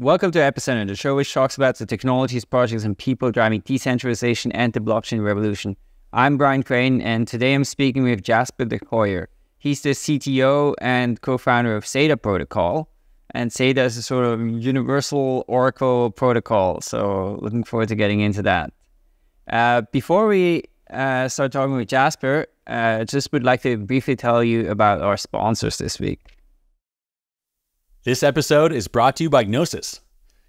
Welcome to Epicenter, the show which talks about the technologies, projects, and people driving decentralization and the blockchain revolution. I'm Brian Crain, and today I'm speaking with Jasper De Goojier. He's the CTO and co-founder of SEDA Protocol, and SEDA is a sort of universal Oracle protocol, so looking forward to getting into that. Before we start talking with Jasper, just would like to briefly tell you about our sponsors this week. This episode is brought to you by Gnosis.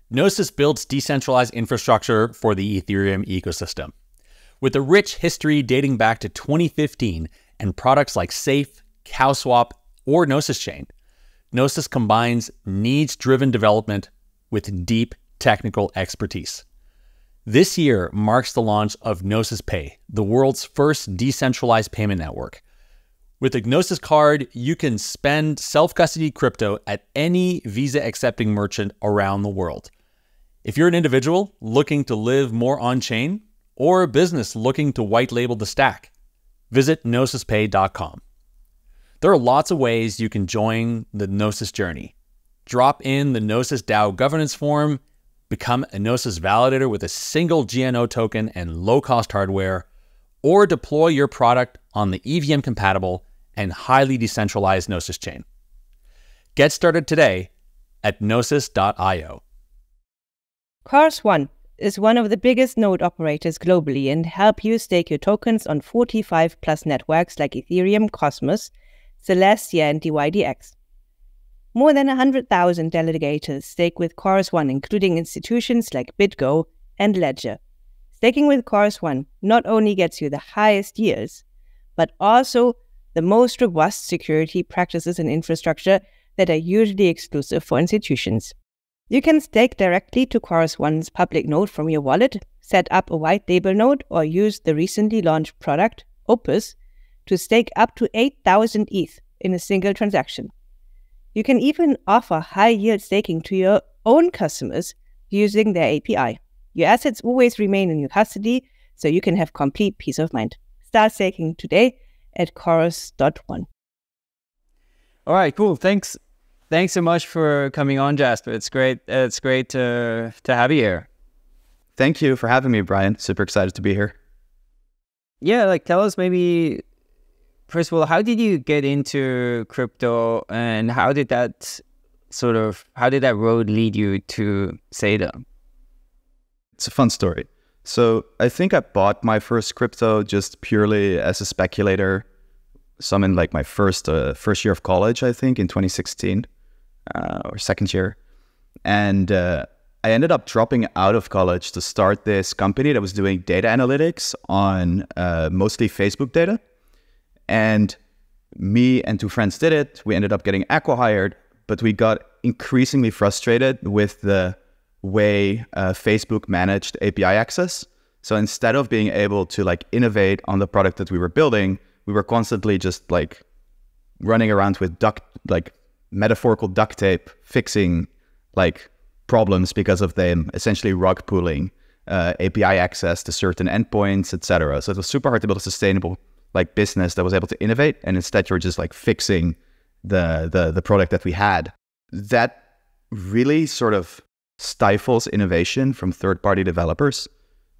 Gnosis builds decentralized infrastructure for the Ethereum ecosystem. With a rich history dating back to 2015 and products like Safe, CowSwap, or Gnosis Chain, Gnosis combines needs-driven development with deep technical expertise. This year marks the launch of Gnosis Pay, the world's first decentralized payment network. With the Gnosis card, you can spend self-custody crypto at any Visa-accepting merchant around the world. If you're an individual looking to live more on-chain or a business looking to white-label the stack, visit GnosisPay.com. There are lots of ways you can join the Gnosis journey. Drop in the Gnosis DAO governance form, become a Gnosis validator with a single GNO token and low-cost hardware, or deploy your product on the EVM-compatible and highly decentralized Gnosis chain. Get started today at gnosis.io. Chorus One is one of the biggest node operators globally and help you stake your tokens on 45+ networks like Ethereum, Cosmos, Celestia, and DYDX. More than 100,000 delegators stake with Chorus One, including institutions like BitGo and Ledger. Staking with Chorus One not only gets you the highest yields, but also the most robust security practices and infrastructure that are usually exclusive for institutions. You can stake directly to Chorus One's public node from your wallet, set up a white label node, or use the recently launched product, Opus, to stake up to 8,000 ETH in a single transaction. You can even offer high-yield staking to your own customers using their API. Your assets always remain in your custody, so you can have complete peace of mind. Start staking today at Chorus.one. All right, cool. Thanks so much for coming on, Jasper. It's great to have you here. Thank you for having me, Brian. Super excited to be here. Yeah, tell us maybe, first of all, how did you get into crypto, and how did that road lead you to SEDA? It's a fun story. So I think I bought my first crypto just purely as a speculator, some in my first year of college, I think, in 2016 or second year. And I ended up dropping out of college to start this company that was doing data analytics on mostly Facebook data. And me and two friends did it. We ended up getting acqui-hired, but we got increasingly frustrated with the way Facebook managed API access. So instead of being able to innovate on the product that we were building, we were constantly just running around with metaphorical duct tape, fixing problems because of them essentially rug pulling API access to certain endpoints, etc. So it was super hard to build a sustainable business that was able to innovate, and instead you were just fixing the product that we had. That really sort of stifles innovation from third-party developers,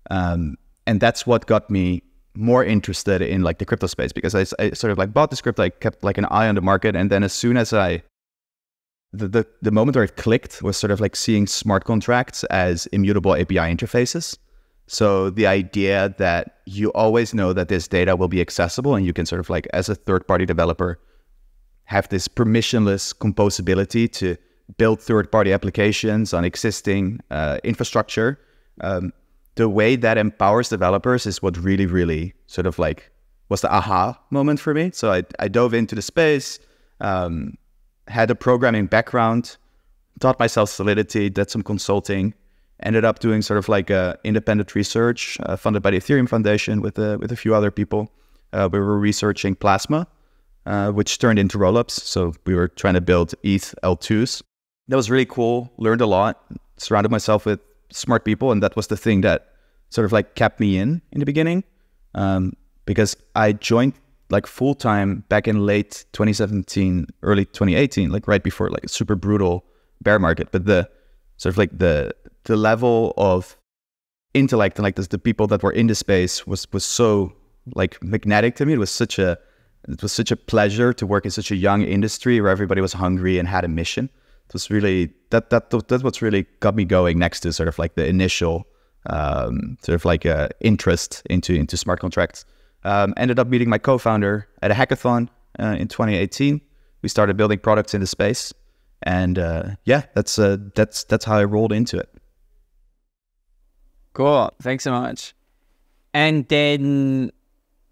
and that's what got me more interested in the crypto space, because I sort of bought this crypto, I kept an eye on the market, and then as soon as the moment where it clicked was sort of seeing smart contracts as immutable API interfaces. So the idea that you always know that this data will be accessible, and you can sort of as a third-party developer have this permissionless composability to build third-party applications on existing infrastructure. The way that empowers developers is what really, really sort of was the aha moment for me. So I dove into the space, had a programming background, taught myself Solidity, did some consulting, ended up doing sort of independent research funded by the Ethereum Foundation with a few other people. We were researching Plasma, which turned into rollups. So we were trying to build ETH L2s. That was really cool, learned a lot, surrounded myself with smart people, and that was the thing that sort of kept me in the beginning, because I joined full-time back in late 2017, early 2018, right before a super brutal bear market. But the sort of like the level of intellect and like the people that were in the space was so like magnetic to me. It was such a pleasure to work in such a young industry where everybody was hungry and had a mission. It was really that's what's really got me going, next to sort of like the initial sort of like interest into smart contracts. Ended up meeting my co-founder at a hackathon in 2018. We started building products in the space, and yeah, that's how I rolled into it. Cool. Thanks so much. And then,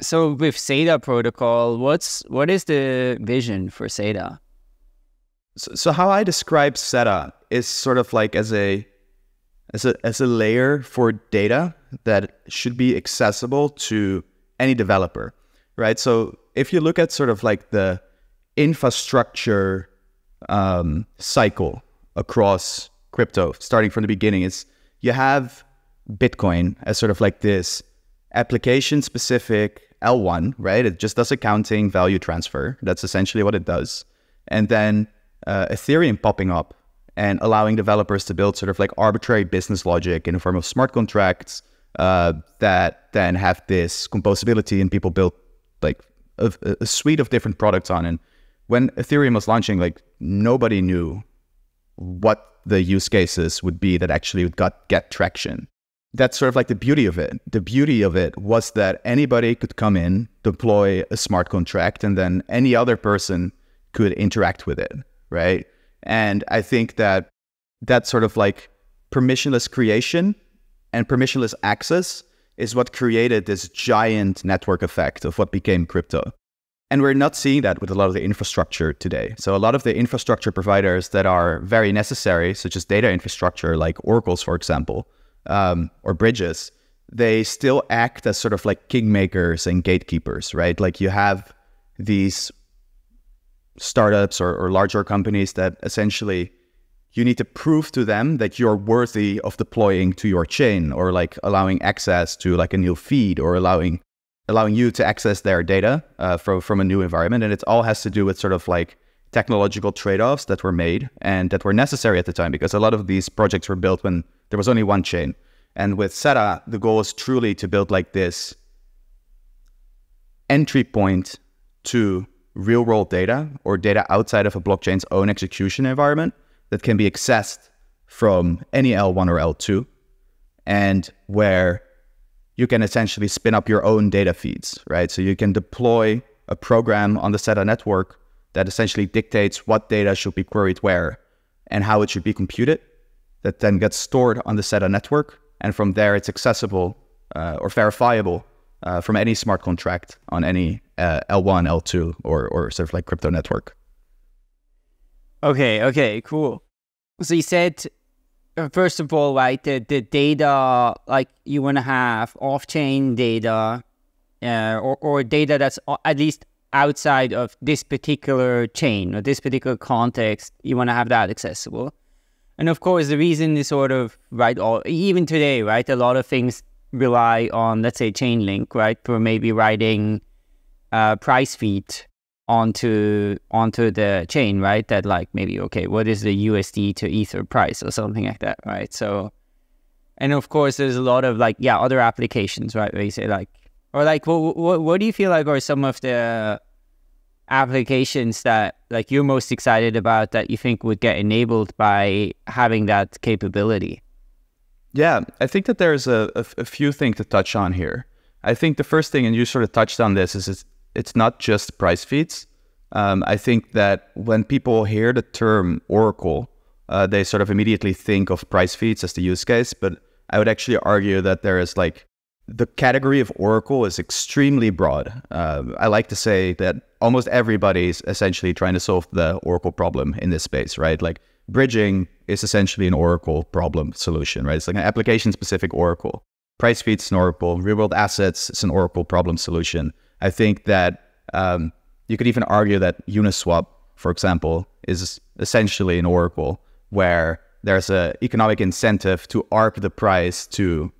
so with SEDA Protocol, what is the vision for SEDA? So how I describe SEDA is sort of like as a layer for data that should be accessible to any developer, right? So if you look at sort of like the infrastructure cycle across crypto, starting from the beginning, it's you have Bitcoin as sort of like this application-specific L1, right? It just does accounting, value transfer. That's essentially what it does. And then Ethereum popping up and allowing developers to build sort of like arbitrary business logic in the form of smart contracts that then have this composability, and people build like a suite of different products on. And when Ethereum was launching, like nobody knew what the use cases would be that actually get traction. That's sort of like the beauty of it. The beauty of it was that anybody could come in, deploy a smart contract, and then any other person could interact with it, right? And I think that that's sort of like permissionless creation and permissionless access is what created this giant network effect of what became crypto. And we're not seeing that with a lot of the infrastructure today. So a lot of the infrastructure providers that are very necessary, such as data infrastructure, like oracles, for example, or bridges, they still act as sort of like kingmakers and gatekeepers, right? Like you have these startups or larger companies that essentially you need to prove to them that you're worthy of deploying to your chain, or like allowing access to like a new feed, or allowing you to access their data from a new environment. And it all has to do with sort of like technological trade-offs that were made and that were necessary at the time, because a lot of these projects were built when there was only one chain. And with SEDA, the goal is truly to build like this entry point to real-world data, or data outside of a blockchain's own execution environment, that can be accessed from any L1 or L2, and where you can essentially spin up your own data feeds, right? So you can deploy a program on the SEDA network that essentially dictates what data should be queried where and how it should be computed, that then gets stored on the SEDA network. And from there, it's accessible or verifiable from any smart contract on any L1, L2, or sort of like crypto network. Okay, cool. So you said, first of all, right, the data, like you want to have off-chain data or data that's at least outside of this particular chain or this particular context, you want to have that accessible. And of course, the reason is sort of, right, or even today, right, a lot of things rely on, let's say, Chainlink, right, for maybe writing price feed onto the chain, right? That like maybe, okay, what is the USD to Ether price or something like that, right? So, and of course there's a lot of like, yeah, other applications, right? Where you say like, or like, what do you feel like are some of the applications that like you're most excited about that you think would get enabled by having that capability? Yeah, I think that there's a few things to touch on here. I think the first thing, and you sort of touched on this, is it's not just price feeds. I think that when people hear the term Oracle, they sort of immediately think of price feeds as the use case. But I would actually argue that there is like the category of Oracle is extremely broad. I like to say that almost everybody is essentially trying to solve the Oracle problem in this space, right? Like bridging is essentially an Oracle problem solution, right? It's like an application-specific Oracle. Price feeds is an Oracle. Real-world assets is an Oracle problem solution. I think that you could even argue that Uniswap, for example, is essentially an Oracle, where there's an economic incentive to arc the price to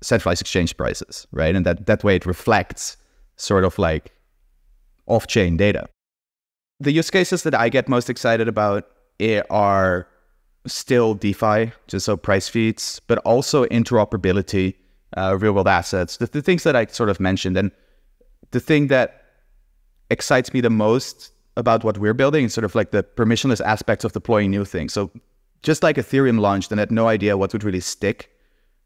centralized exchange prices, right? And that way it reflects sort of like off-chain data. The use cases that I get most excited about are still DeFi, just so price feeds, but also interoperability, real-world assets, the things that I sort of mentioned. And the thing that excites me the most about what we're building is sort of like the permissionless aspects of deploying new things. So just like Ethereum launched and had no idea what would really stick,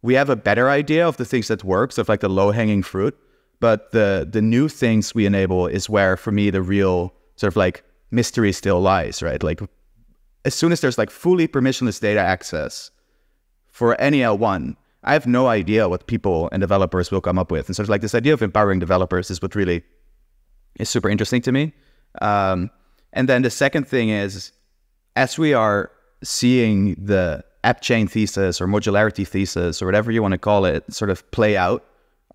we have a better idea of the things that work, sort of like the low-hanging fruit. But the new things we enable is where, for me, the real sort of like mystery still lies, right? Like, as soon as there's like fully permissionless data access for any L1, I have no idea what people and developers will come up with. And sort of like this idea of empowering developers is what really is super interesting to me. And then the second thing is, as we are seeing the app chain thesis or modularity thesis or whatever you want to call it sort of play out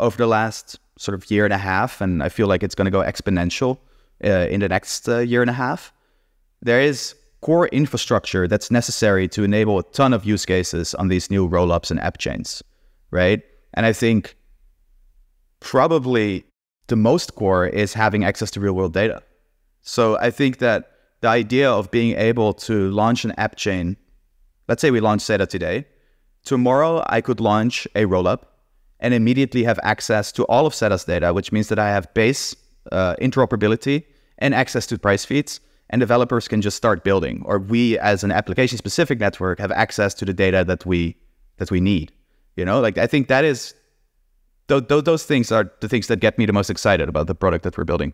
over the last sort of year and a half, and I feel like it's going to go exponential in the next year and a half, there is core infrastructure that's necessary to enable a ton of use cases on these new rollups and app chains, right? And I think probably the most core is having access to real-world data. So I think that the idea of being able to launch an app chain, let's say we launch SEDA today, tomorrow I could launch a rollup and immediately have access to all of SEDA's data, which means that I have base interoperability and access to price feeds, and developers can just start building, or we as an application-specific network have access to the data that we need. You know, like I think that is, those things are the things that get me the most excited about the product that we're building.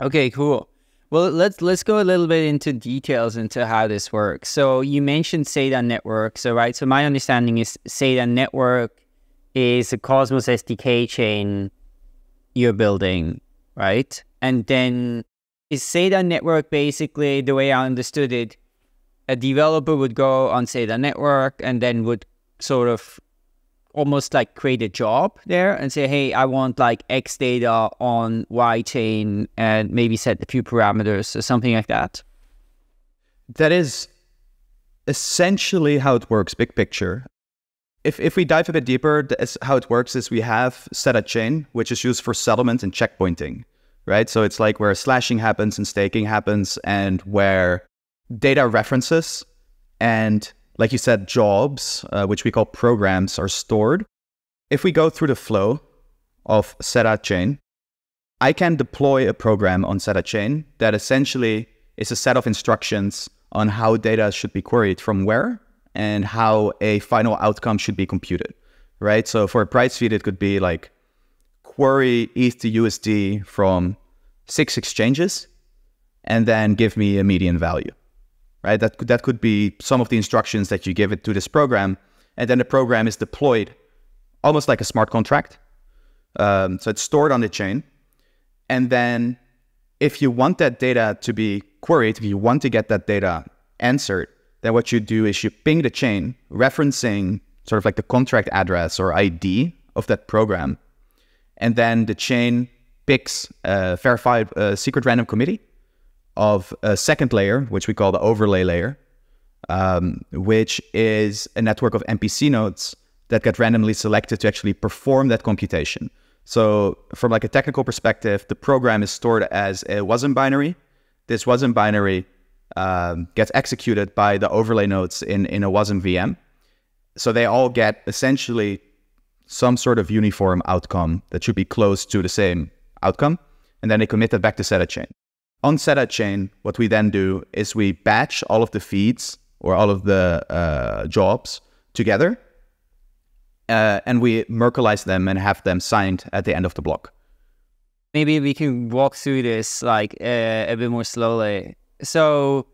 Okay, cool. Well, let's go a little bit into details into how this works. So you mentioned SEDA Network, so right? So my understanding is SEDA Network is a Cosmos SDK chain you're building, right? And then is SEDA Network basically, the way I understood it, a developer would go on SEDA Network and then would sort of almost like create a job there and say, hey, I want like X data on Y chain and maybe set a few parameters or something like that? That is essentially how it works, big picture. If we dive a bit deeper, how it works is we have SEDA chain, which is used for settlement and checkpointing, right? So it's like where slashing happens and staking happens and where data references and, like you said, jobs, which we call programs, are stored. If we go through the flow of SEDA chain, I can deploy a program on SEDA chain that essentially is a set of instructions on how data should be queried from where and how a final outcome should be computed, right? So for a price feed, it could be like query ETH to USD from 6 exchanges and then give me a median value. Right? That could be some of the instructions that you give it to this program, and then the program is deployed almost like a smart contract. So it's stored on the chain. And then if you want that data to be queried, if you want to get that data answered, then what you do is you ping the chain, referencing sort of like the contract address or ID of that program. And then the chain picks a verified secret random committee of a second layer, which we call the overlay layer, which is a network of MPC nodes that get randomly selected to actually perform that computation. So from like a technical perspective, the program is stored as a WASM binary. This WASM binary gets executed by the overlay nodes in a WASM VM. So they all get essentially some sort of uniform outcome that should be close to the same outcome. And then they commit that back to SEDA chain. On SEDA chain, what we then do is we batch all of the feeds or all of the jobs together, and we Merkleize them and have them signed at the end of the block. Maybe we can walk through this like a bit more slowly. So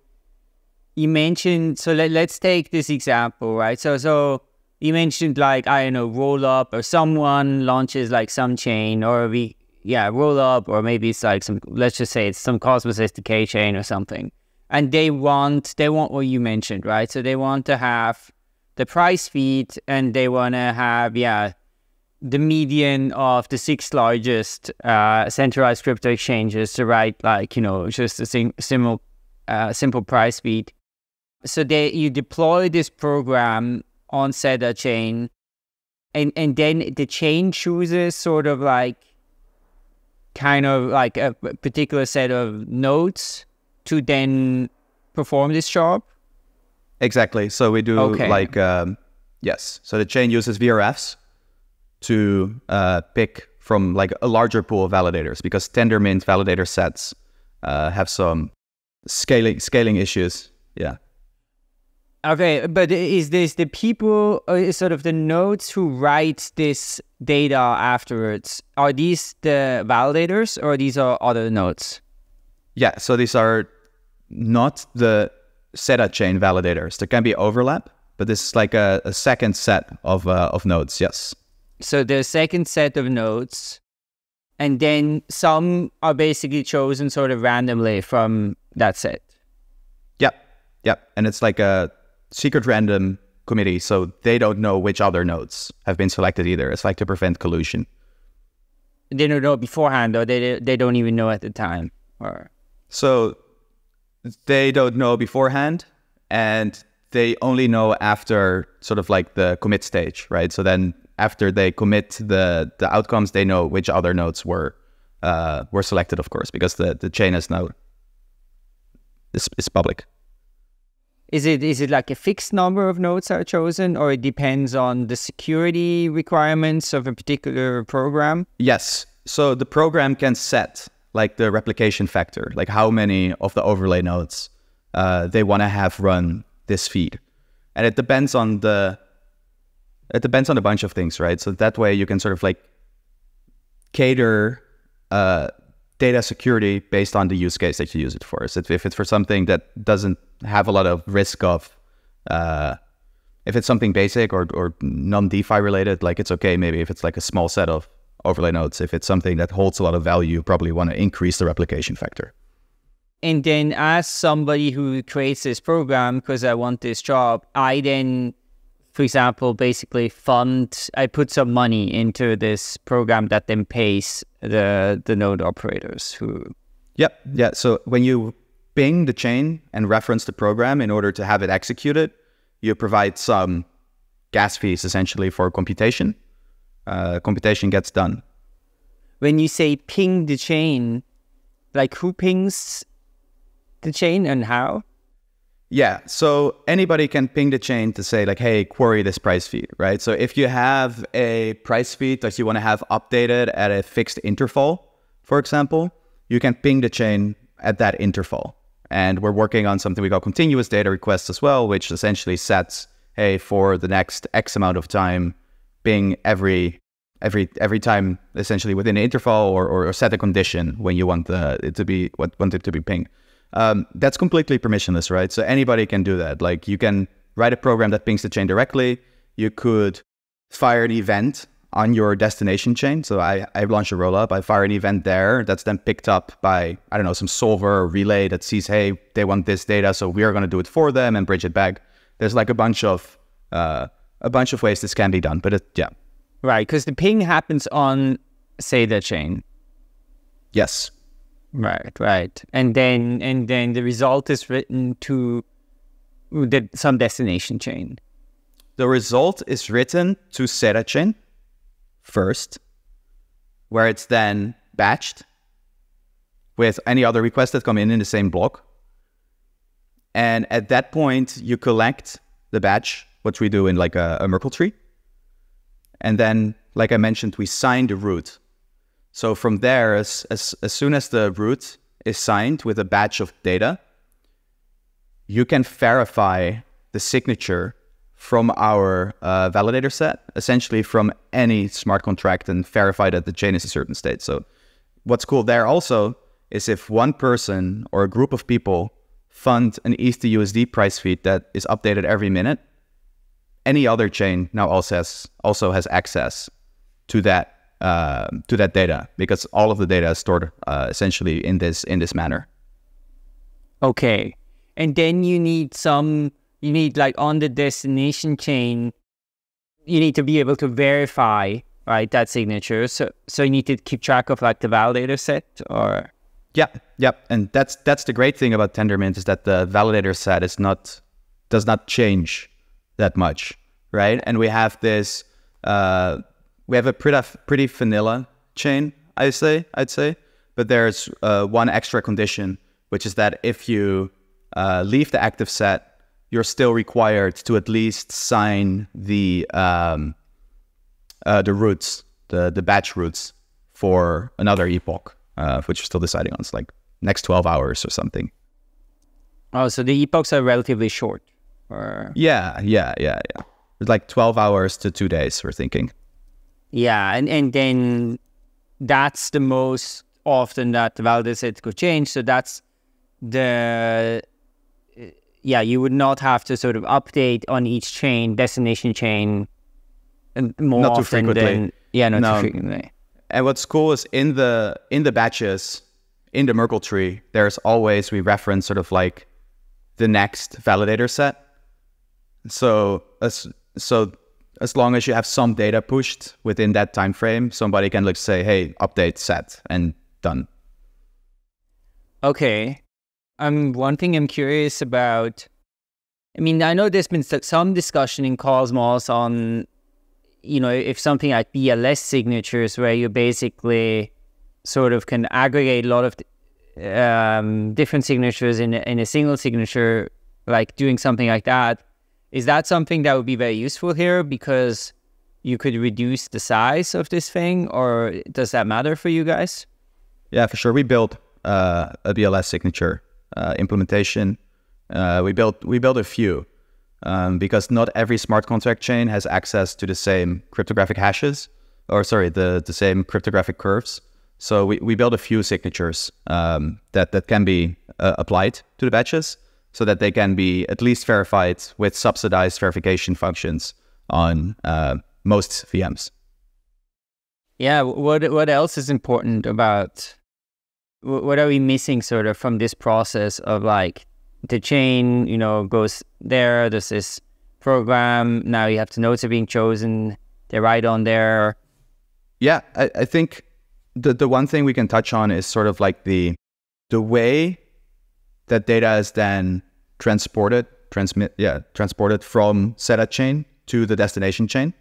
you mentioned, so let's take this example, right? So you mentioned like, I don't know, roll up or someone launches like some chain, or we, yeah, roll up, or maybe it's like some, let's just say it's some Cosmos SDK chain or something. And they want what you mentioned, right? So they want to have the price feed and they want to have, yeah, the median of the 6 largest centralized crypto exchanges to write like, you know, just a simple price feed. So you deploy this program on SEDA chain, and then the chain chooses sort of like, kind of like a particular set of nodes to then perform this job, Exactly. So we do like, yes. So the chain uses VRFs to pick from like a larger pool of validators, because Tendermint validator sets have some scaling issues. Yeah. Okay, but is this the people, sort of the nodes who write this data afterwards, are these the validators or these are other nodes? Yeah, so these are not the SEDA chain validators. There can be overlap, but this is like a second set of nodes, yes. So the second set of nodes, and then some are basically chosen sort of randomly from that set. Yep, yep, and it's like a secret random committee, so they don't know which other nodes have been selected either. It's like to prevent collusion. They don't know beforehand, or they don't even know at the time, or so they don't know beforehand, and they only know after sort of like the commit stage, right? So then after they commit the outcomes, they know which other nodes were selected, of course, because the chain is now is public. Is it like a fixed number of nodes are chosen, or it depends on the security requirements of a particular program? Yes. So the program can set like the replication factor, like how many of the overlay nodes they want to have run this feed, and it depends on a bunch of things, right? So that way you can sort of like cater data security based on the use case that you use it for. So if it's for something that doesn't have a lot of risk of, if it's something basic or non-DeFi related, like it's okay maybe if it's like a small set of overlay nodes. If it's something that holds a lot of value, you probably want to increase the replication factor. And then as somebody who creates this program, because I want this job, I then, for example, basically I put some money into this program that then pays the node operators who... Yep. Yeah. So when you ping the chain and reference the program in order to have it executed, you provide some gas fees essentially for computation. Computation gets done. When you say ping the chain, like who pings the chain and how? Yeah, so anybody can ping the chain to say like, hey, query this price feed, right? So if you have a price feed that you want to have updated at a fixed interval, for example, you can ping the chain at that interval. And we're working on something we call continuous data requests as well, which essentially sets, hey, for the next X amount of time, ping every time essentially within an interval, or set a condition when you want it to be pinged. That's completely permissionless, right? So anybody can do that. Like you can write a program that pings the chain directly. You could fire an event on your destination chain. So I launch a rollup, I fire an event there that's then picked up by, I don't know, some solver or relay that sees, hey, they want this data, so we are going to do it for them and bridge it back. There's like a bunch of ways this can be done, but yeah. Right, because the ping happens on, say, the chain. Yes. Right, right. And then the result is written to some destination chain. The result is written to SEDA chain first, where it's then batched with any other requests that come in the same block. And at that point, you collect the batch, which we do in like a Merkle tree. And then, like I mentioned, we sign the root. So from there, as soon as the root is signed with a batch of data, you can verify the signature from our validator set, essentially from any smart contract, and verify that the chain is a certain state. So what's cool there also is if one person or a group of people fund an ETH to USD price feed that is updated every minute, any other chain now also has access to that data, because all of the data is stored essentially in this manner. Okay, and then you need like on the destination chain, you need to be able to verify, right, that signature. So you need to keep track of like the validator set, or yep. And that's the great thing about Tendermint is that the validator set does not change that much, right? And we have this, a pretty vanilla chain, I'd say, but there's one extra condition, which is that if you leave the active set, you're still required to at least sign the routes, the batch routes for another epoch, which we're still deciding on. It's like next 12 hours or something. Oh, so the epochs are relatively short. Or... Yeah. It's like 12 hours to 2 days, we're thinking. Yeah, and then that's the most often that validity could change. So that's the... Yeah, you would not have to sort of update on each chain, destination chain, more not often too frequently. Than... Yeah, not too frequently. And what's cool is in the batches, in the Merkle tree, there's always, we reference sort of like the next validator set. So as long as you have some data pushed within that time frame, somebody can like say, hey, update set, and done. Okay. One thing I'm curious about, I mean, I know there's been some discussion in Cosmos on, you know, if something like BLS signatures, where you basically sort of can aggregate a lot of different signatures in a single signature, like doing something like that. Is that something that would be very useful here because you could reduce the size of this thing, or does that matter for you guys? Yeah, for sure. We built a BLS signature implementation. We built a few because not every smart contract chain has access to the same cryptographic hashes, or sorry, the same cryptographic curves. So we built a few signatures that can be applied to the batches, so that they can be at least verified with subsidized verification functions on most VMs. Yeah, what else is important about, what are we missing sort of from this process of like the chain, you know, goes there, there's this program, now you have to nodes are being chosen, they're right on there. Yeah, I think the one thing we can touch on is sort of like the way that data is then transported from SEDA chain to the destination chain.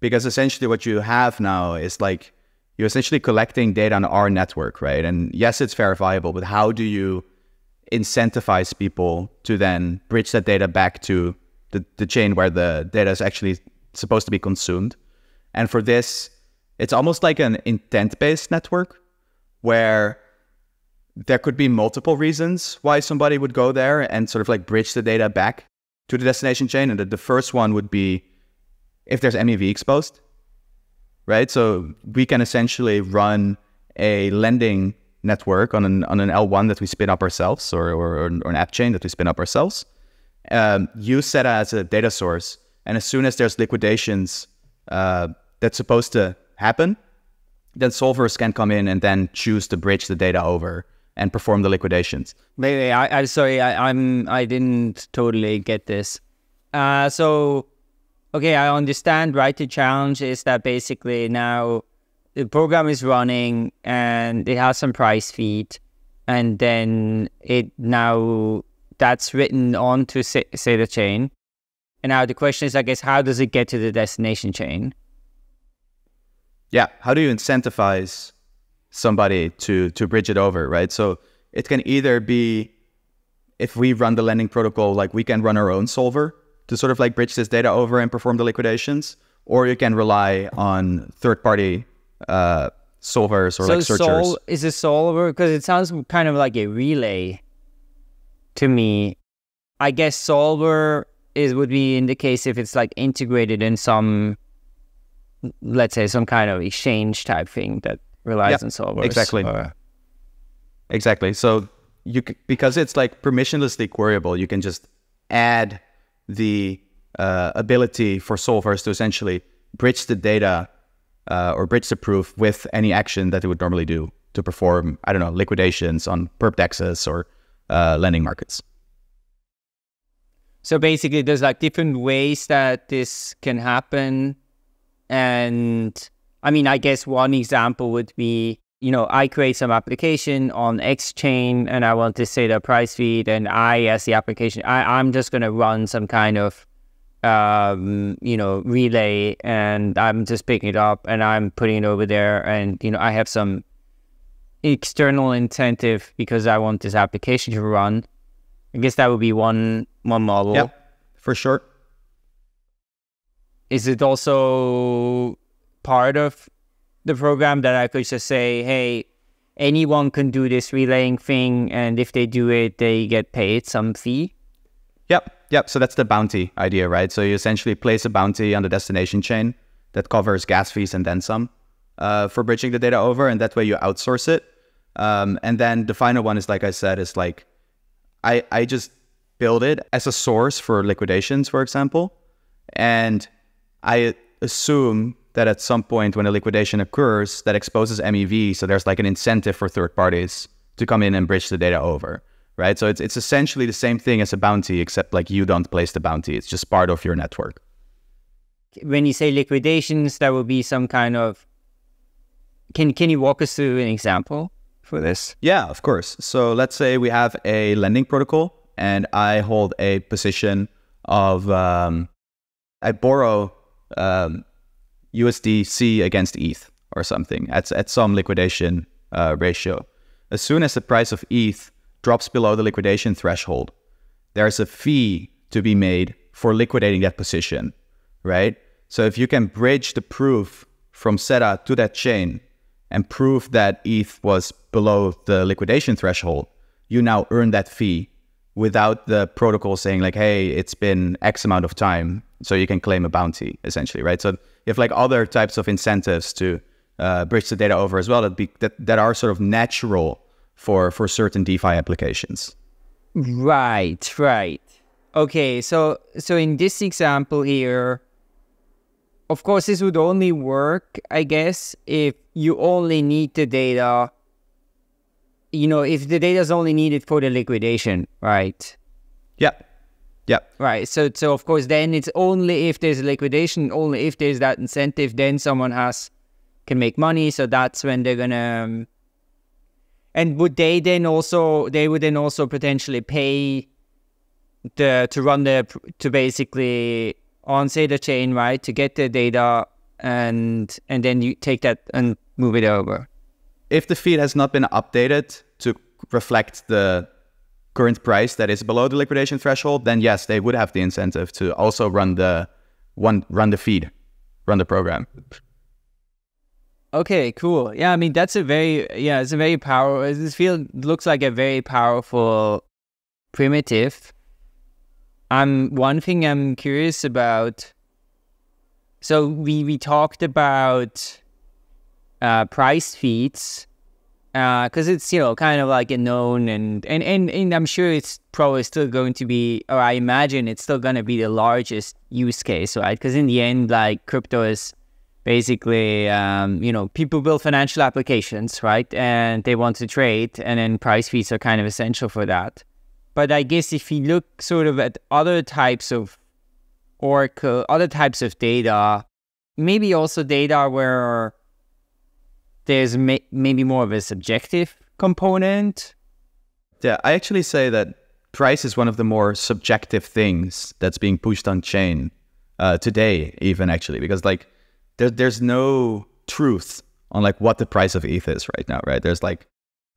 Because essentially what you have now is like, you're essentially collecting data on our network, right? And yes, it's verifiable, but how do you incentivize people to then bridge that data back to the chain where the data is actually supposed to be consumed? And for this, it's almost like an intent-based network where there could be multiple reasons why somebody would go there and sort of like bridge the data back to the destination chain. And the first one would be if there's MEV exposed, right? So we can essentially run a lending network on an L1 that we spin up ourselves, or an app chain that we spin up ourselves. Use SEDA as a data source. And as soon as there's liquidations that's supposed to happen, then solvers can come in and then choose to bridge the data over and perform the liquidations. Wait, I'm sorry, I didn't totally get this. So, okay, I understand, right? The challenge is that basically now the program is running and it has some price feed, and then it now that's written onto SEDA chain. And now the question is, I guess, how does it get to the destination chain? Yeah, how do you incentivize somebody to bridge it over, right? So it can either be, if we run the lending protocol, like we can run our own solver to sort of like bridge this data over and perform the liquidations, or you can rely on third-party solvers or so like searchers. So is a solver, because it sounds kind of like a relay to me. I guess solver would be in the case if it's like integrated in some, let's say, some kind of exchange type thing that relies on solvers. Exactly. Exactly. So because it's like permissionlessly queryable, you can just add the ability for solvers to essentially bridge the data or bridge the proof with any action that they would normally do to perform, I don't know, liquidations on perpdexes or lending markets. So basically there's like different ways that this can happen. And I mean, I guess one example would be, you know, I create some application on X chain and I want to say the price feed, and I, as the application, I'm just going to run some kind of, you know, relay, and I'm just picking it up and I'm putting it over there. And, you know, I have some external incentive because I want this application to run. I guess that would be one my model, for sure. Is it also part of the program that I could just say, hey, anyone can do this relaying thing, and if they do it, they get paid some fee? Yep. So that's the bounty idea, right? So you essentially place a bounty on the destination chain that covers gas fees and then some for bridging the data over, and that way you outsource it. And then the final one is, like I said, is like, I just build it as a source for liquidations, for example, and I assume that at some point when a liquidation occurs, that exposes MEV, so there's like an incentive for third parties to come in and bridge the data over, right? So it's essentially the same thing as a bounty, except like you don't place the bounty, it's just part of your network. When you say liquidations, there will be some kind of... Can you walk us through an example for this? Yeah, of course. So let's say we have a lending protocol and I hold a position of... I borrow... USDC against ETH or something at some liquidation ratio. As soon as the price of ETH drops below the liquidation threshold, there's a fee to be made for liquidating that position, right? So if you can bridge the proof from SEDA to that chain and prove that ETH was below the liquidation threshold, you now earn that fee without the protocol saying like, hey, it's been X amount of time, so you can claim a bounty, essentially, right? So you have like other types of incentives to bridge the data over as well that are sort of natural for certain DeFi applications. Right, right. Okay, so in this example here, of course, this would only work, I guess, if you only need the data, you know, if the data is only needed for the liquidation, right? Yeah. Yep. Right. So of course, then it's only if there's a liquidation, only if there's that incentive, then someone can make money. So that's when they're gonna. And would they then also? They would then also potentially pay to basically on SEDA chain, right, to get the data and then you take that and move it over. If the feed has not been updated to reflect the current price that is below the liquidation threshold, then yes, they would have the incentive to also run the program. Okay, cool. Yeah, I mean that's a very it's a very powerful. This field looks like a very powerful primitive. One thing I'm curious about. So we talked about price feeds. Because it's, you know, kind of like a known and I'm sure it's probably still going to be, or I imagine it's still going to be the largest use case, right? Because in the end, like crypto is basically, you know, people build financial applications, right? And they want to trade and then price feeds are kind of essential for that. But I guess if you look sort of at other types of Oracle, other types of data, maybe also data where there's maybe more of a subjective component. Yeah, I actually say that price is one of the more subjective things that's being pushed on chain today, even actually, because like there's no truth on like what the price of ETH is right now, right? There's like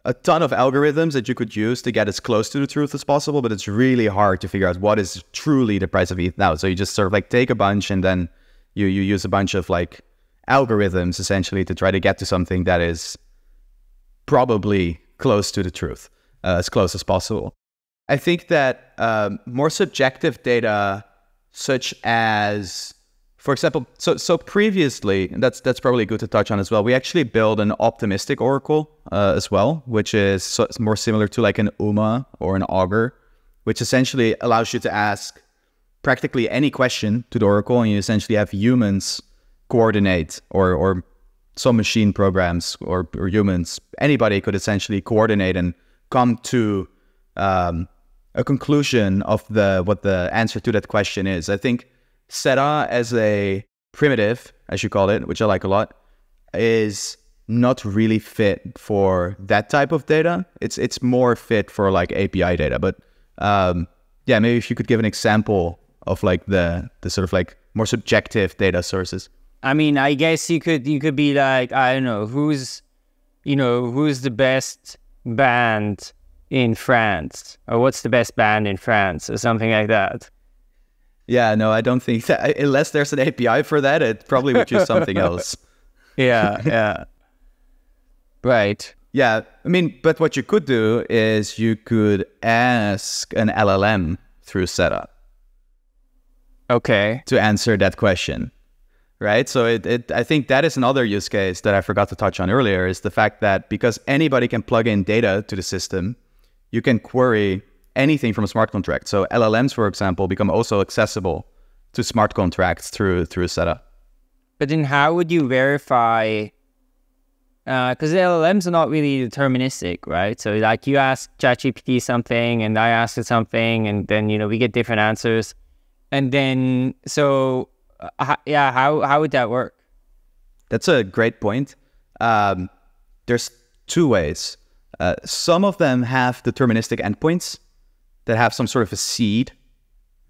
a ton of algorithms that you could use to get as close to the truth as possible, but it's really hard to figure out what is truly the price of ETH now. So you just sort of like take a bunch and then you use a bunch of like algorithms essentially to try to get to something that is probably close to the truth, as close as possible. I think that more subjective data, such as, for example, so previously, and that's probably good to touch on as well, we actually build an optimistic oracle as well, which is more similar to like an UMA or an augur, which essentially allows you to ask practically any question to the oracle, and you essentially have humans coordinate or some machine programs or humans, anybody could essentially coordinate and come to a conclusion of what the answer to that question is. I think SEDA as a primitive, as you call it, which I like a lot, is not really fit for that type of data. It's more fit for like API data. But yeah, maybe if you could give an example of like the sort of like more subjective data sources. I mean, I guess you could be like, I don't know, who's the best band in France, or what's the best band in France, or something like that. Yeah, no, I don't think that, unless there's an API for that, it probably would use something else. Yeah, yeah. Right. Yeah, I mean, but what you could do is you could ask an LLM through SEDA. Okay. To answer that question, right? So I think that is another use case that I forgot to touch on earlier, is the fact that because anybody can plug in data to the system, you can query anything from a smart contract. So LLMs, for example, become also accessible to smart contracts through SEDA. But then how would you verify... because the LLMs are not really deterministic, right? So like you ask ChatGPT something and I ask it something, and then, you know, we get different answers. And then, so yeah, how would that work? That's a great point. There's two ways. Some of them have deterministic endpoints that have some sort of a seed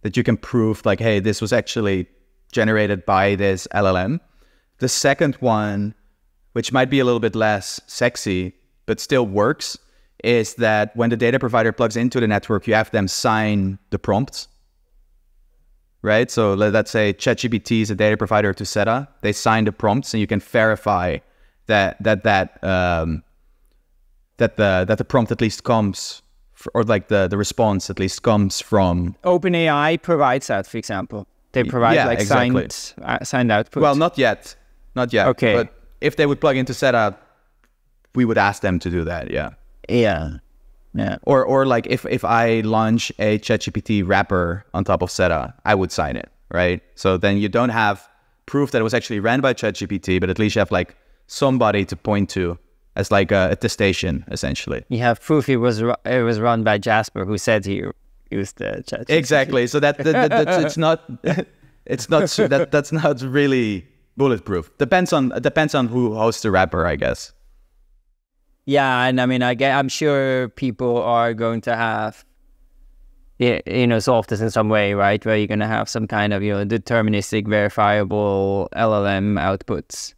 that you can prove, like, hey, this was actually generated by this LLM. The second one, which might be a little bit less sexy, but still works, is that when the data provider plugs into the network, you have them sign the prompts, right? So let's say ChatGPT is a data provider to SEDA. They sign the prompts, and you can verify that the prompt at least comes, or like the response at least comes from. OpenAI provides that, for example. They provide signed output. Well, not yet. Okay. But if they would plug into SEDA, we would ask them to do that, yeah. Yeah, yeah. Or like if I launch a ChatGPT wrapper on top of SEDA, I would sign it, right? So then you don't have proof that it was actually ran by ChatGPT, but at least you have like somebody to point to as like a attestation, essentially. You have proof it was run by Jasper, who said he used the ChatGPT. Exactly. So that's not really bulletproof. Depends on who hosts the wrapper, I guess. Yeah, and I mean, I'm sure people are going to have, you know, solve this in some way, right? Where you're going to have some kind of, you know, deterministic, verifiable LLM outputs.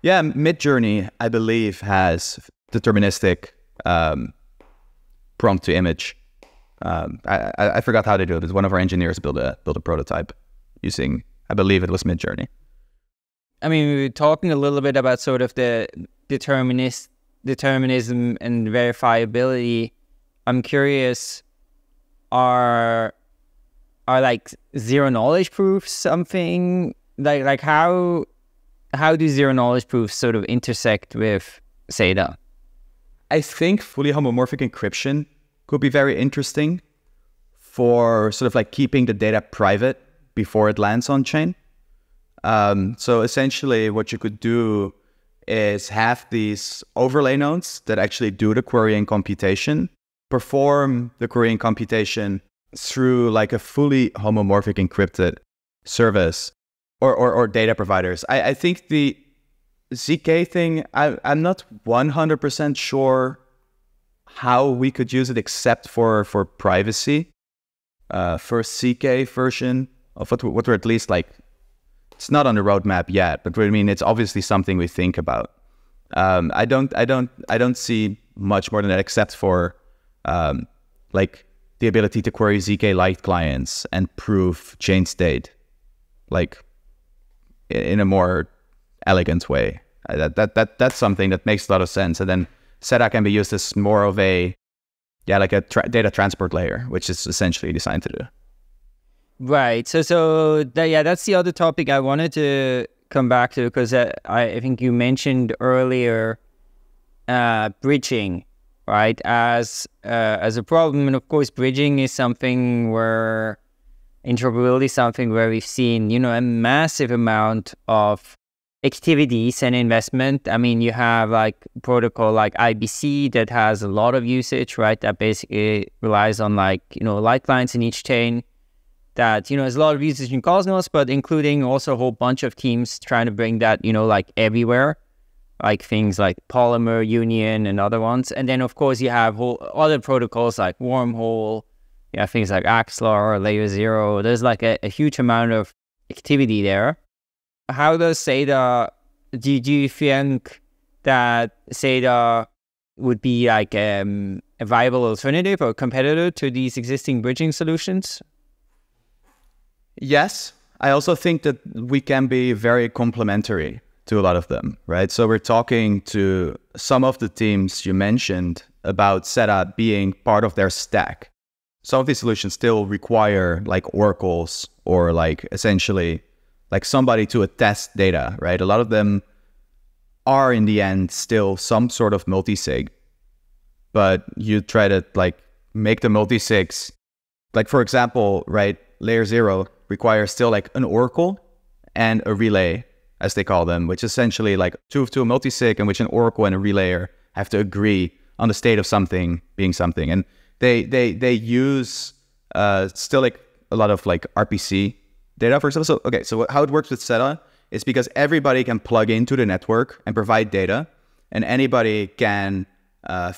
Yeah, Mid-Journey, I believe, has deterministic prompt to image. I forgot how they do it. But one of our engineers built a prototype using, I believe, it was Mid-Journey. I mean, we were talking a little bit about sort of the determinism and verifiability. I'm curious, are like zero knowledge proofs something like how do zero knowledge proofs sort of intersect with SEDA? I think fully homomorphic encryption could be very interesting for sort of like keeping the data private before it lands on chain. So essentially what you could do is have these overlay nodes that actually do the querying computation, perform the querying computation through like a fully homomorphic encrypted service or data providers. I think the ZK thing, I'm not 100% sure how we could use it except for privacy. For ZK version of what were at least like, it's not on the roadmap yet, but I mean, it's obviously something we think about. I don't see much more than that, except for like the ability to query ZK Lite clients and prove chain state, like in a more elegant way. That's something that makes a lot of sense. And then SEDA can be used as more of a data transport layer, which is essentially designed to do. Right. So that's the other topic I wanted to come back to, because I think you mentioned earlier bridging, right, as a problem. And of course, bridging is something where interoperability is something where we've seen, you know, a massive amount of activities and investment. I mean, you have like protocol like IBC that has a lot of usage, right, that basically relies on like, you know, light clients in each chain. That, you know, there's a lot of usage in Cosmos, but including also a whole bunch of teams trying to bring that, you know, like everywhere, like things like Polymer, Union, and other ones. And then, of course, you have whole other protocols like Wormhole, you have things like Axlar or Layer Zero. There's like a huge amount of activity there. How does SEDA, do you think that SEDA would be like a viable alternative or competitor to these existing bridging solutions? Yes. I also think that we can be very complementary to a lot of them, right? So we're talking to some of the teams you mentioned about SEDA being part of their stack. Some of these solutions still require like oracles or like essentially like somebody to attest data, right? A lot of them are in the end still some sort of multi-sig, but you try to like make the multi-sigs, like for example, right? Layer Zero requires still like an oracle and a relay, as they call them, which essentially like 2 of 2 multi-sig in which an oracle and a relayer have to agree on the state of something being something. And they use still like a lot of like RPC data, for example. So, okay, so how it works with SEDA is because everybody can plug into the network and provide data, and anybody can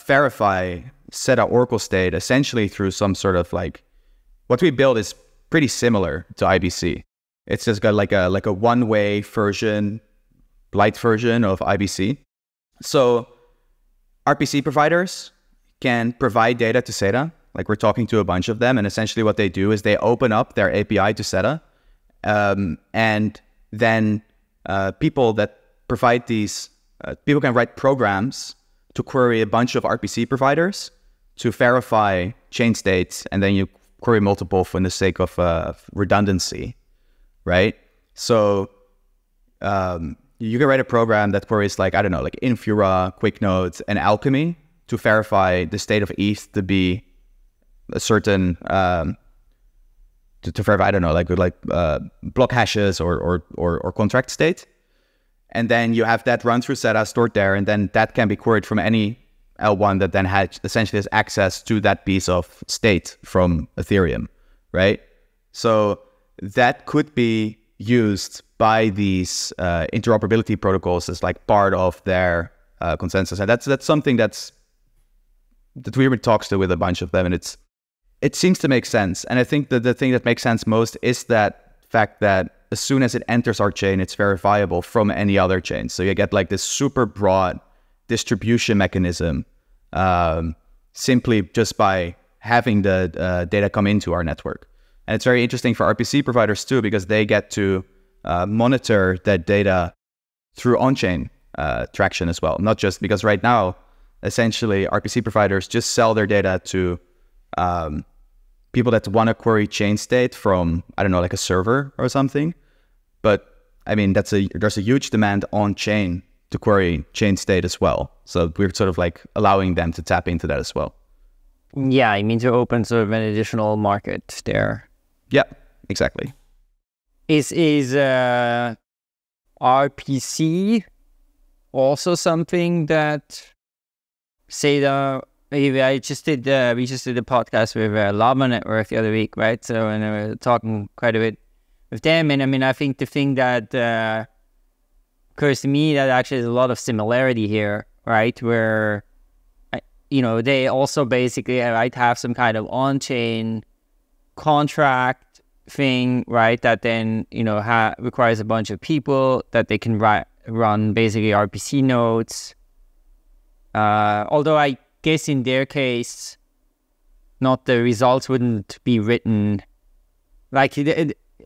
verify SEDA oracle state essentially through some sort of like, what we build is pretty similar to IBC. It's just got like a one-way version, light version of IBC. So RPC providers can provide data to SEDA. Like we're talking to a bunch of them, and essentially what they do is they open up their API to SEDA, and then people that provide these, people can write programs to query a bunch of RPC providers to verify chain states, and then you query multiple for the sake of redundancy, right? So you can write a program that queries like, I don't know, like Infura, QuickNote, and Alchemy to verify the state of ETH to be a certain, to verify, I don't know, like block hashes or contract state. And then you have that run through SEDA stored there, and then that can be queried from any L1 that then had essentially has access to that piece of state from Ethereum, right? So that could be used by these interoperability protocols as like part of their consensus, and that's something that we were talks to with a bunch of them, and it seems to make sense. And I think that the thing that makes sense most is that fact that as soon as it enters our chain, it's verifiable from any other chain. So you get like this super broad distribution mechanism simply just by having the data come into our network. And it's very interesting for RPC providers too, because they get to monitor that data through on-chain traction as well. Not just because right now, essentially RPC providers just sell their data to people that want to query chain state from, I don't know, like a server or something. But I mean, there's a huge demand on-chain to query chain state as well. So we're sort of like allowing them to tap into that as well. Yeah, I mean to open sort of an additional market there. Yeah, exactly. Is RPC also something that SEDA, we just did a podcast with Lama Network the other week, right? So, and we were talking quite a bit with them. And I mean, I think the thing that, occurs to me that actually there's a lot of similarity here, right? Where, you know, they also basically, right, have some kind of on-chain contract thing, right? That then, you know, requires a bunch of people that they can run basically RPC nodes. Although I guess in their case, not the results wouldn't be written like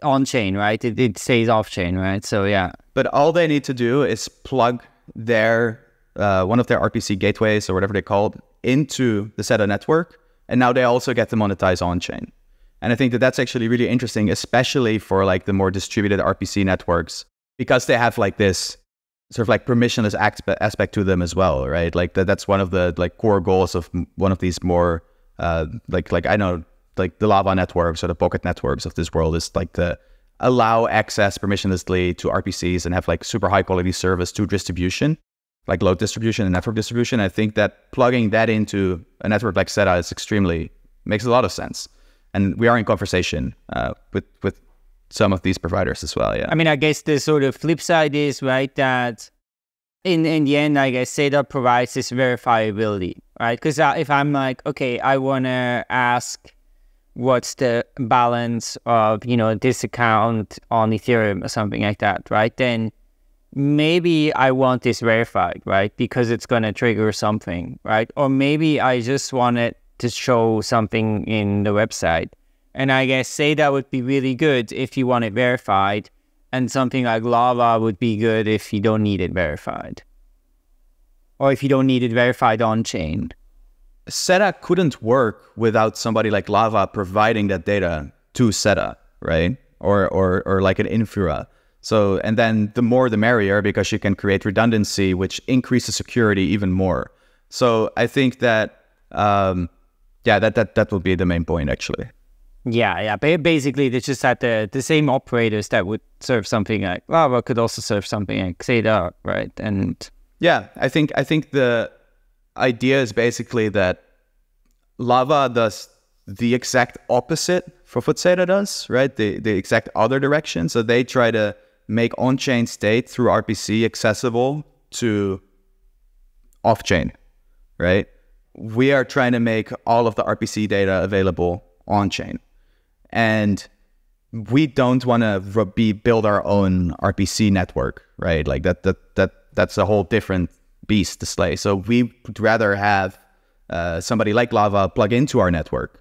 on-chain, right? It stays off-chain, right? So, yeah. But all they need to do is plug their one of their RPC gateways or whatever they call it into the SEDA network, and now they also get to monetize on-chain. And I think that that's actually really interesting, especially for like the more distributed RPC networks, because they have like this sort of like permissionless aspect to them as well, right? Like that's one of the like core goals of one of these more like the Lava networks or the Pocket networks of this world is like the allow access permissionlessly to RPCs and have like super high quality service to distribution, like load distribution and network distribution. I think that plugging that into a network like SEDA is makes a lot of sense. And we are in conversation with some of these providers as well, yeah. I mean, I guess the sort of flip side is, right, that in the end, I guess SEDA provides this verifiability, right? Because if I'm like, okay, I want to ask what's the balance of, you know, this account on Ethereum or something like that, right? Then maybe I want this verified, right? Because it's going to trigger something, right? Or maybe I just want it to show something in the website. And I guess SEDA would be really good if you want it verified, and something like Lava would be good if you don't need it verified, or if you don't need it verified on-chain. SEDA couldn't work without somebody like Lava providing that data to SEDA, right? Or like an Infura. So, and then the more the merrier, because you can create redundancy, which increases security even more. So I think that, yeah, that will be the main point, actually. Yeah, yeah. Basically, it's just that the same operators that would serve something like Lava could also serve something like SEDA, right? And yeah, I think the idea is basically that Lava does the exact opposite of what SEDA does, right? The exact other direction. So they try to make on-chain state through RPC accessible to off-chain, right? We are trying to make all of the RPC data available on-chain. And we don't want to build our own RPC network, right? Like that's a whole different beast to slay. So we would rather have somebody like Lava plug into our network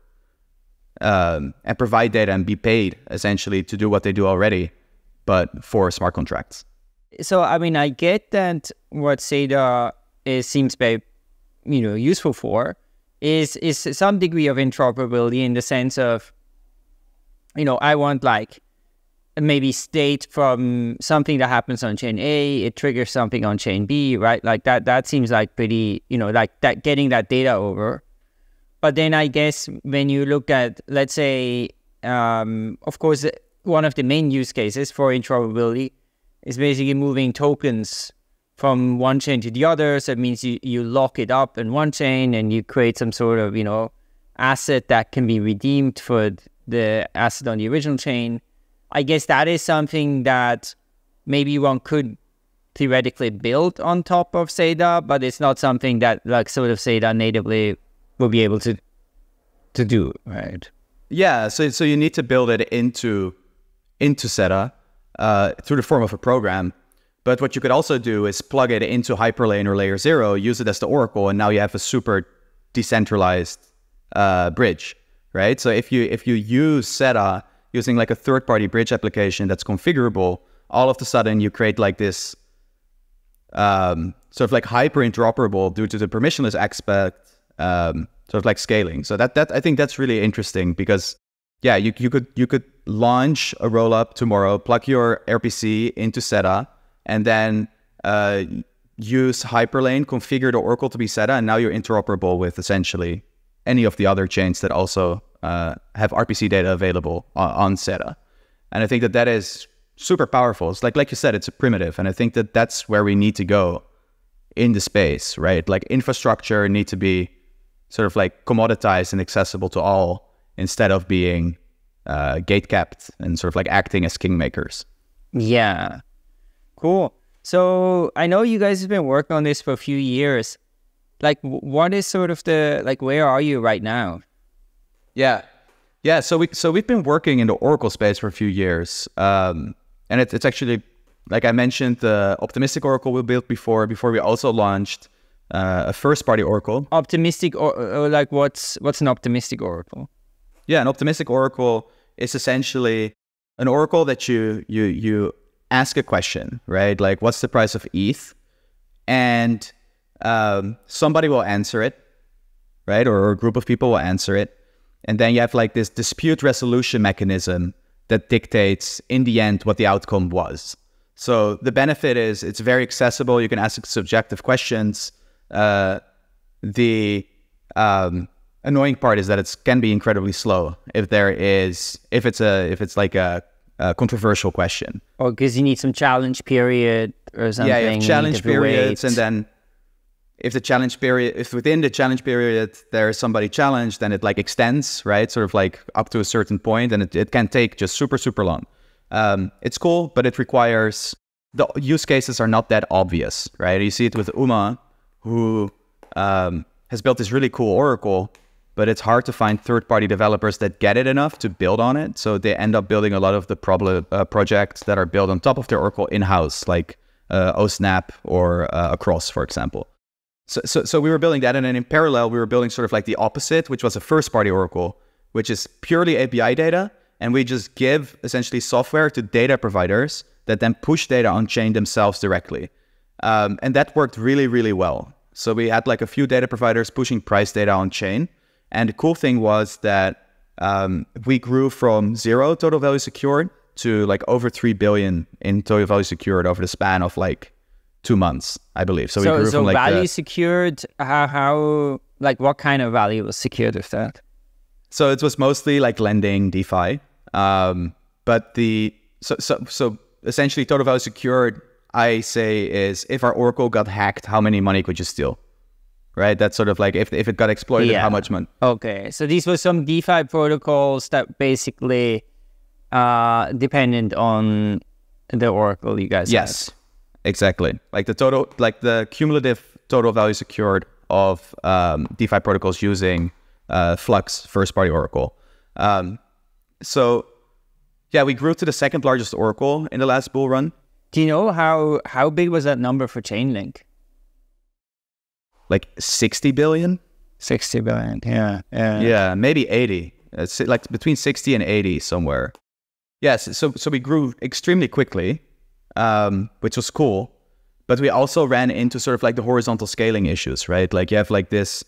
and provide data and be paid essentially to do what they do already, but for smart contracts. So, I mean, I get that what SEDA seems very, you know, useful for is some degree of interoperability, in the sense of, you know, I want like maybe state from something that happens on chain A, it triggers something on chain B, right? Like that seems like pretty, you know, like that getting that data over. But then I guess when you look at, let's say, of course, one of the main use cases for interoperability is basically moving tokens from one chain to the other. So it means you lock it up in one chain and you create some sort of, you know, asset that can be redeemed for the asset on the original chain. I guess that is something that maybe one could theoretically build on top of SEDA, but it's not something that like sort of SEDA natively will be able to do, right? Yeah, so you need to build it into SEDA through the form of a program. But what you could also do is plug it into Hyperlane or Layer Zero, use it as the oracle, and now you have a super decentralized bridge, right? So if you use SEDA using like a third-party bridge application that's configurable, all of a sudden you create like this sort of like hyper-interoperable due to the permissionless aspect, sort of like scaling. So that I think that's really interesting, because yeah, you could launch a rollup tomorrow, plug your RPC into SEDA, and then use Hyperlane, configure the oracle to be SEDA, and now you're interoperable with essentially any of the other chains that also have RPC data available on SEDA. And I think that is super powerful. It's like you said, it's a primitive, and I think that that's where we need to go in the space, right? Like infrastructure need to be sort of like commoditized and accessible to all, instead of being gate-capped and sort of like acting as kingmakers. Yeah, cool. So I know you guys have been working on this for a few years. Like, what is sort of the, like, where are you right now? Yeah, yeah. So we've been working in the oracle space for a few years, and it's actually, like I mentioned, the optimistic oracle we built before we also launched a first-party oracle. Optimistic, or like what's an optimistic oracle? Yeah, an optimistic oracle is essentially an oracle that you ask a question, right? Like, what's the price of ETH? And somebody will answer it, right? Or a group of people will answer it. And then you have like this dispute resolution mechanism that dictates in the end what the outcome was. So the benefit is it's very accessible. You can ask subjective questions. The annoying part is that it can be incredibly slow if it's like a controversial question. Or because you need some challenge period or something. Yeah, you have challenge periods, and then if within the challenge period there is somebody challenged, then it like extends, right? Sort of like up to a certain point, and it can take just super, super long. It's cool, but it requires, the use cases are not that obvious, right? You see it with UMA, who has built this really cool oracle, but it's hard to find third-party developers that get it enough to build on it. So they end up building a lot of the projects that are built on top of their oracle in-house, like OSNAP or Across, for example. So we were building that, and then in parallel, we were building sort of like the opposite, which was a first-party oracle, which is purely API data, and we just give essentially software to data providers that then push data on-chain themselves directly. And that worked really, really well. So we had like a few data providers pushing price data on-chain, and the cool thing was that we grew from 0 total value secured to like over 3 billion in total value secured over the span of like 2 months, I believe. So, we grew from like value secured. How like what kind of value was secured with that? So it was mostly like lending, DeFi, but the so essentially total value secured, I say, is if our oracle got hacked, how many money could you steal? Right, that's sort of like if it got exploited, yeah. How much money? Okay, so these were some DeFi protocols that basically dependent on the oracle you guys. Yes. Had. Exactly. Like the total, like the cumulative total value secured of DeFi protocols using Flux first-party oracle. So yeah, we grew to the second largest oracle in the last bull run. Do you know how big was that number for Chainlink? Like 60 billion? 60 billion, yeah. Yeah, maybe 80. It's like between 60 and 80 somewhere. Yes, so we grew extremely quickly. Which was cool, but we also ran into sort of like the horizontal scaling issues, right? Like you have like this,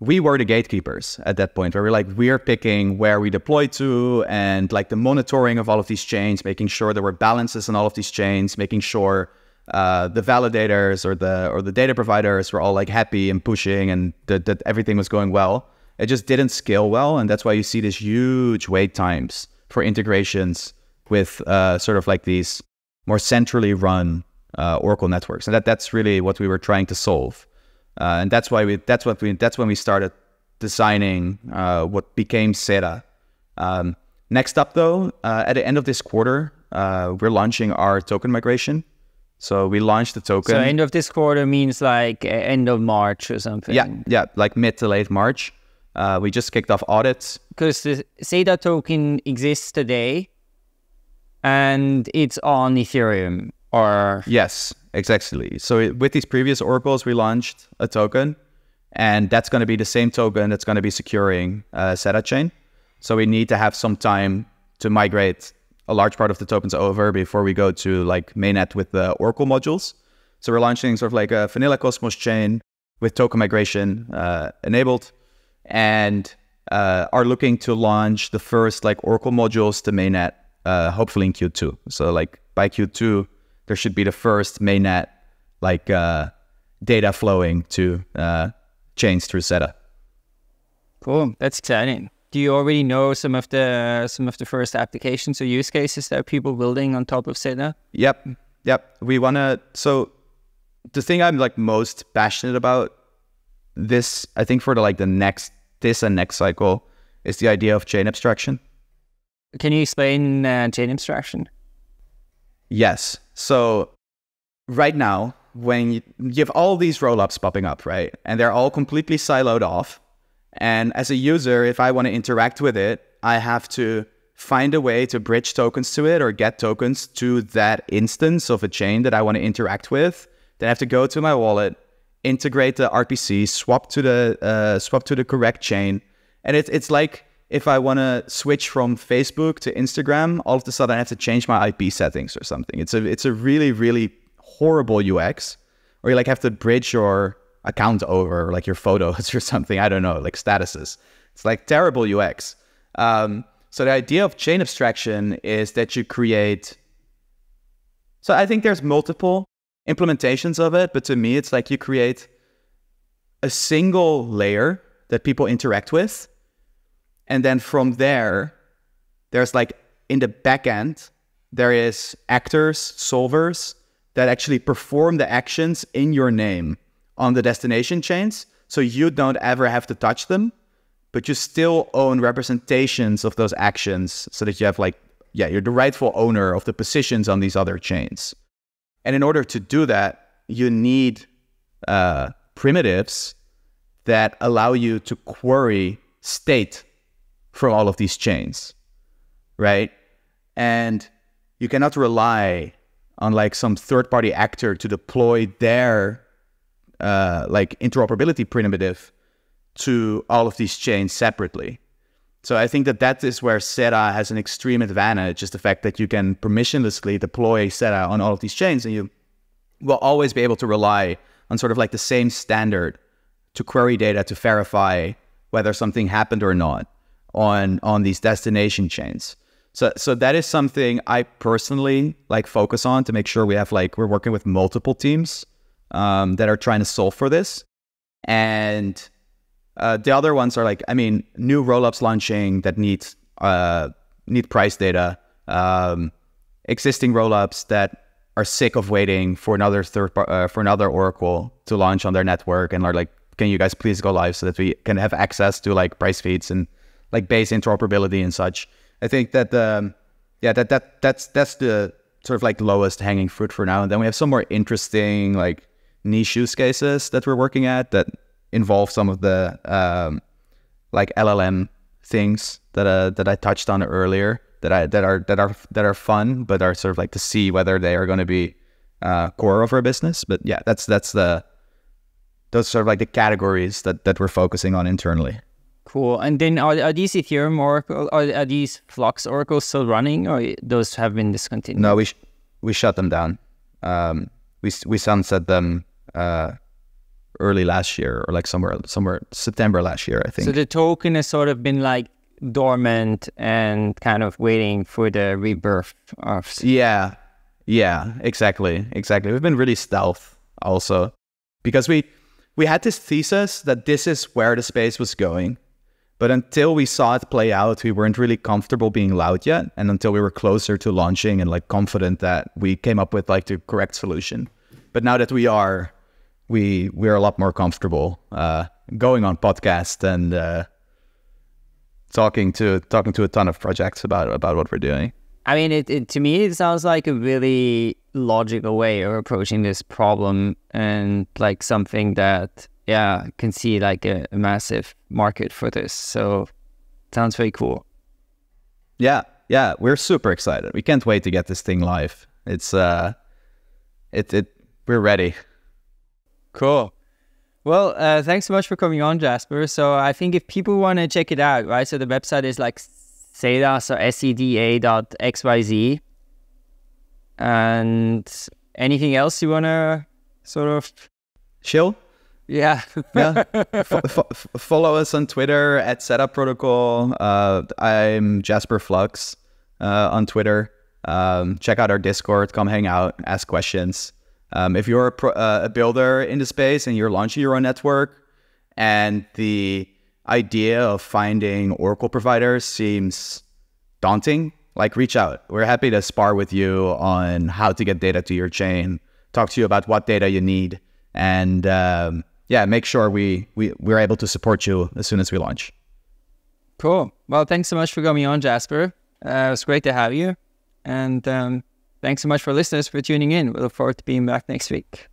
we were the gatekeepers at that point where we're like, we're picking where we deploy to and like the monitoring of all of these chains, making sure there were balances in all of these chains, making sure the validators or the data providers were all like happy and pushing and that everything was going well. It just didn't scale well. And that's why you see these huge wait times for integrations with sort of like these more centrally run oracle networks, and that's really what we were trying to solve, and that's why that's when we started designing what became SEDA. Next up, though, at the end of this quarter, we're launching our token migration. So we launched the token. So end of this quarter means like end of March or something. Yeah, like mid to late March. We just kicked off audits because the SEDA token exists today. And it's on Ethereum, or... Yes, exactly. So with these previous oracles, we launched a token, and that's going to be the same token that's going to be securing SEDA chain. So we need to have some time to migrate a large part of the tokens over before we go to like mainnet with the oracle modules. So we're launching sort of like a vanilla Cosmos chain with token migration enabled, and are looking to launch the first like oracle modules to mainnet hopefully in Q2. So like by Q2, there should be the first mainnet like data flowing to chains through SEDA. Cool, that's exciting. Do you already know some of the first applications or use cases that people building on top of SEDA? Yep. We wanna. So the thing I'm like most passionate about this, I think for the like the next this and next cycle, is the idea of chain abstraction. Can you explain chain abstraction? Yes. So right now, when you have all these rollups popping up, right? And they're all completely siloed off. And as a user, if I want to interact with it, I have to find a way to bridge tokens to it or get tokens to that instance of a chain that I want to interact with. Then I have to go to my wallet, integrate the RPC, swap to the correct chain. And it's like, if I want to switch from Facebook to Instagram, all of a sudden I have to change my IP settings or something. It's a really, really horrible UX, or you like have to bridge your account over like your photos or something. I don't know, like statuses. It's like terrible UX. So the idea of chain abstraction is that you create. So I think there's multiple implementations of it, but to me, it's like you create a single layer that people interact with. And then from there, there's like in the back end, there is actors, solvers that actually perform the actions in your name on the destination chains. So you don't ever have to touch them, but you still own representations of those actions so that you have like, yeah, you're the rightful owner of the positions on these other chains. And in order to do that, you need primitives that allow you to query state from all of these chains, right? And you cannot rely on like some third-party actor to deploy their like interoperability primitive to all of these chains separately. So I think that that is where SEDA has an extreme advantage, is the fact that you can permissionlessly deploy SEDA on all of these chains, and you will always be able to rely on sort of like the same standard to query data to verify whether something happened or not on these destination chains. So that is something I personally like focus on to make sure we have like, we're working with multiple teams that are trying to solve for this. And the other ones are like, I mean, new rollups launching that need price data, existing rollups that are sick of waiting for another another Oracle to launch on their network and are like, can you guys please go live so that we can have access to like price feeds and like base interoperability and such. I think that that's the sort of like lowest hanging fruit for now. And then we have some more interesting like niche use cases that we're working at that involve some of the like LLM things that I touched on earlier. That are fun, but are sort of like to see whether they are going to be core of our business. But yeah, those sort of like the categories that we're focusing on internally. Cool. And then are these Ethereum Oracle, are these Flux Oracles still running, or those have been discontinued? No, we shut them down. We sunset them early last year, or like somewhere September last year, I think. So the token has sort of been like dormant and kind of waiting for the rebirth of. Yeah, exactly. We've been really stealth also, because we had this thesis that this is where the space was going, but until we saw it play out, we weren't really comfortable being loud yet, and until we were closer to launching and like confident that we came up with like the correct solution. But now that we are, we're a lot more comfortable going on podcasts and talking to a ton of projects about what we're doing. I mean, it to me, it sounds like a really logical way of approaching this problem, and like something that, yeah, can see like a massive market for this. So sounds very cool. Yeah, we're super excited. We can't wait to get this thing live. It's we're ready. Cool. Well, thanks so much for coming on, Jasper. So I think if people want to check it out, right? So the website is like SEDA, so SEDA.xyz. And anything else you want to sort of... Chill? Yeah. Follow us on Twitter at SEDA Protocol. I'm Jasper Flux on Twitter. Check out our Discord. Come hang out, ask questions. If you're a builder in the space and you're launching your own network, and the idea of finding Oracle providers seems daunting, like, reach out. We're happy to spar with you on how to get data to your chain, talk to you about what data you need, and yeah, make sure we're able to support you as soon as we launch. Cool. Well, thanks so much for coming on, Jasper. It was great to have you. And thanks so much for listeners for tuning in. We look forward to being back next week.